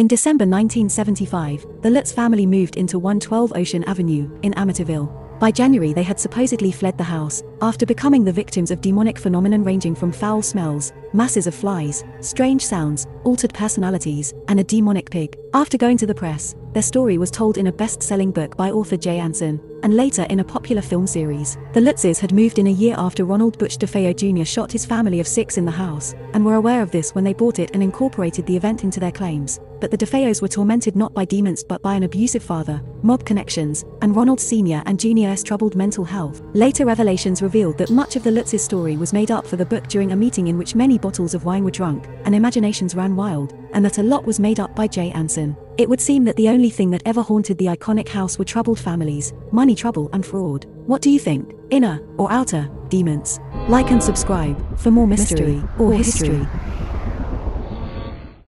In December 1975, the Lutz family moved into 112 Ocean Avenue, in Amityville. By January they had supposedly fled the house, after becoming the victims of demonic phenomenon ranging from foul smells, masses of flies, strange sounds, altered personalities, and a demonic pig. After going to the press, their story was told in a best-selling book by author Jay Anson, and later in a popular film series. The Lutzes had moved in a year after Ronald Butch DeFeo Jr. shot his family of 6 in the house, and were aware of this when they bought it and incorporated the event into their claims. But the DeFeos were tormented not by demons but by an abusive father, mob connections, and Ronald Sr. and Jr.'s troubled mental health. Later revelations revealed that much of the Lutzes' story was made up for the book during a meeting in which many bottles of wine were drunk, and imaginations ran wild, and that a lot was made up by Jay Anson. It would seem that the only thing that ever haunted the iconic house were troubled families, money trouble and fraud. What do you think? Inner or outer demons? Like and subscribe for more mystery or history.